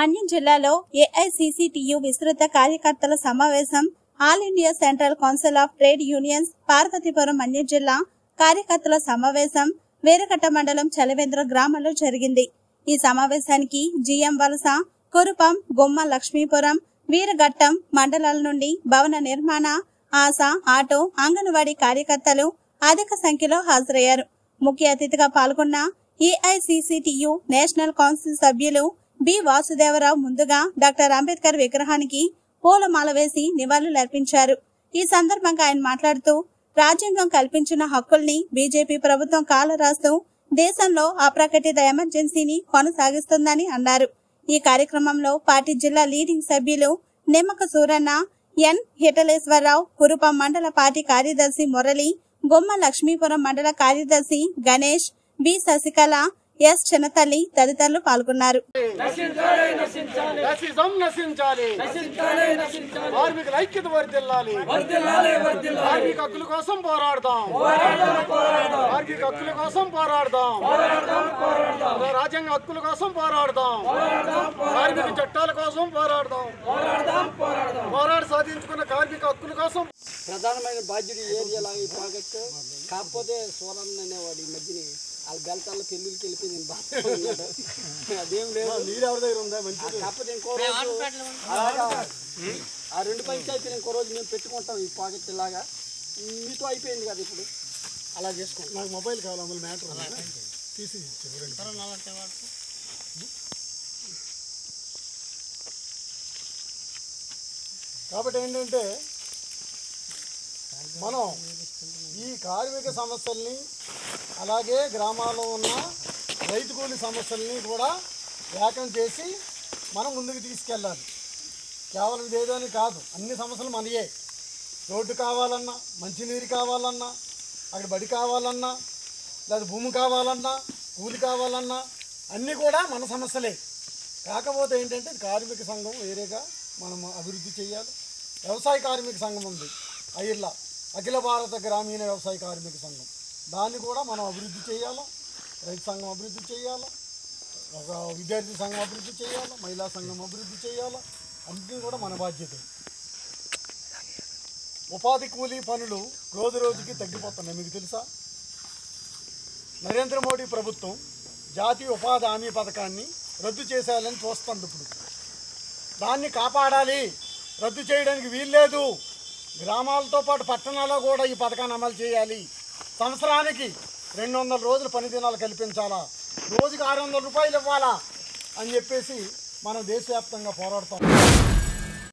మన్యం జిల్లాలో ఏఐసీసీటీయూ విస్తృత కార్యకర్తల సమావేశం all India central council of trade unions Parvathipuram Manyam జిల్లా కార్యకర్తల సమావేశం వీరగట్ట మండలం చలవేంద్ర గ్రామంలో జరిగింది। ఈ సమావేశానికి జీఎం వలస కొరుపం బొమ్మ లక్ష్మీపురం వీరగట్టం మండలాల నుండి భవన నిర్మాణ ఆశా ఆటో అంగన్వాడీ కార్యకర్తలు అధిక సంఖ్యలో హాజరయ్యారు। ముఖ్య అతిథిగా పాల్గొన్న ఏఐసీసీటీయూ నేషనల్ కౌన్సిల్ సభ్యులు బి వాసదేవ రావు ముందుగా డాక్టర్ అంబేద్కర్ విగ్రహానికి పూలమాల వేసి నివాళులర్పించారు। ఈ సందర్భంగా ఆయన మాట్లాడుతూ రాజ్యాంగం కల్పించిన హక్కుల్ని బీజేపీ ప్రభుత్వం కాలరాస్తూ దేశంలో అప్రకటిత ఎమర్జెన్సీని కొనసాగిస్తుందని అన్నారు। ఈ కార్యక్రమంలో పార్టీ జిల్లా లీడింగ్ సభ్యులు నిమ్మక సూరన్న, ఎన్ హిటలేశ్వర్ రావు, కురుపం మండల పార్టీ కార్యదర్శి మురలి, బొమ్మ లక్ష్మీపురం మండల కార్యదర్శి గణేష్, బి శశికల, ఎస్ చిన్నతల్లి తదితరులు పాల్గొన్నారు। రాజ్యాంగ హక్కుల కోసం పోరాడదాం, కార్మిక చట్టాల కోసం పోరాడదాం, పోరాడి సాధించుకున్న కార్మిక హక్కుల కోసం ప్రధానమైన బాధ్యులు ఏరియాలో ఈ ప్రాజెక్టు కాకపోతే సోరన్ అనేవాడు ఈ మధ్యని వాళ్ళ గల్తాల్లో పెళ్ళిళ్ళకి వెళ్ళిపోయింది, నేను బాధపడుతున్నాడు, అదేం లేదు నీరెవరి దగ్గర ఉందా మంచిది కాకపోతే ఇంకో రోజు ఆ రెండు పంచాయతీలు ఇంకో రోజు మేము పెట్టుకుంటాం ఈ ప్రాజెక్ట్ ఇలాగా మీతో అయిపోయింది కదా ఇప్పుడు అలా చేసుకోండి। నాకు మొబైల్ కావాలి, అందులో మ్యాటర్ తీసి కాబట్టి ఏంటంటే మనం ఈ కార్మిక సమస్యల్ని అలాగే గ్రామాల్లో ఉన్న రైతు కూలి సమస్యల్ని కూడా వ్యాఖ్యం చేసి మనం ముందుకు తీసుకెళ్ళాలి। కేవలం ఏదని కాదు, అన్ని సమస్యలు మనయే, రోడ్డు కావాలన్నా, మంచినీరు కావాలన్నా, అక్కడ బడి కావాలన్నా, లేదా భూమి కావాలన్నా, కూలి కావాలన్నా అన్నీ కూడా మన సమస్యలే। కాకపోతే ఏంటంటే కార్మిక సంఘం వేరేగా మనం అభివృద్ధి చేయాలి। వ్యవసాయ కార్మిక సంఘం ఉంది ఐర్లా, అఖిల భారత గ్రామీణ వ్యవసాయ కార్మిక సంఘం, దాన్ని కూడా మనం అభివృద్ధి చేయాలా, రైతు సంఘం అభివృద్ధి చేయాలా, విద్యార్థి సంఘం అభివృద్ధి చేయాలా, మహిళా సంఘం అభివృద్ధి చేయాలా, అన్నీ కూడా మన బాధ్యత। ఉపాధి కూలీ పనులు రోజు రోజుకి తగ్గిపోతున్నాయి, మీకు తెలుసా? నరేంద్ర మోడీ ప్రభుత్వం జాతీయ ఉపాధి హామీ పథకాన్ని రద్దు చేసేయాలని చూస్తుంది ఇప్పుడు, దాన్ని కాపాడాలి, రద్దు చేయడానికి వీల్లేదు। గ్రామాలతో పాటు పట్టణాల్లో కూడా ఈ పథకాన్ని అమలు చేయాలి। సంవత్సరానికి 200 రోజులు పని దినాలు కల్పించాలా, రోజుకి 600 రూపాయలు ఇవ్వాలా అని చెప్పేసి మనం దేశవ్యాప్తంగా పోరాడుతాం।